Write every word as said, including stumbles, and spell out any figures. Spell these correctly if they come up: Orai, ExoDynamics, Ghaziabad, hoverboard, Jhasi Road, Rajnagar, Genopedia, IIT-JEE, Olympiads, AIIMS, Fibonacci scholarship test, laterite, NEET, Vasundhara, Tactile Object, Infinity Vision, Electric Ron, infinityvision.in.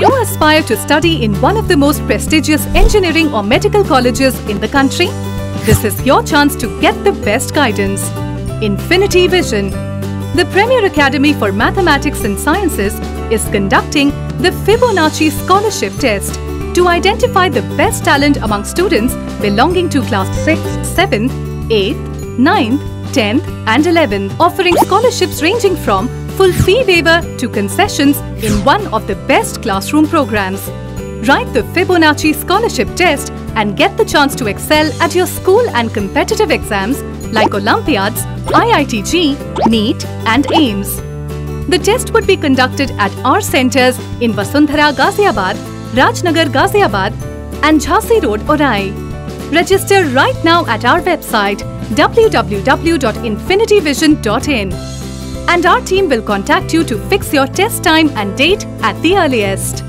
you aspire to study in one of the most prestigious engineering or medical colleges in the country, this is your chance to get the best guidance. Infinity Vision, the premier academy for mathematics and sciences, is conducting the Fibonacci scholarship test to identify the best talent among students belonging to class sixth, seventh, eighth, ninth, tenth and eleventh, offering scholarships ranging from full fee waiver to concessions in one of the best classroom programs. Write the Fibonacci scholarship test and get the chance to excel at your school and competitive exams like Olympiads, I I T J E E, NEET and AIIMS. The test would be conducted at our centres in Vasundhara, Ghaziabad, Rajnagar, Ghaziabad and Jhasi Road, Orai. Register right now at our website w w w dot infinity vision dot in and our team will contact you to fix your test time and date at the earliest.